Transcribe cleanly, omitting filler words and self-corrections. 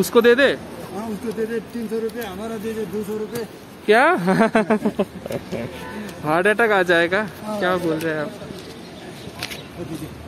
उसको दे दे, उसको दे दे 300 रुपये, हमारा दे दे 200 रुपये। क्या हार्ट अटैक आ जाएगा, क्या बोल रहे हैं आप।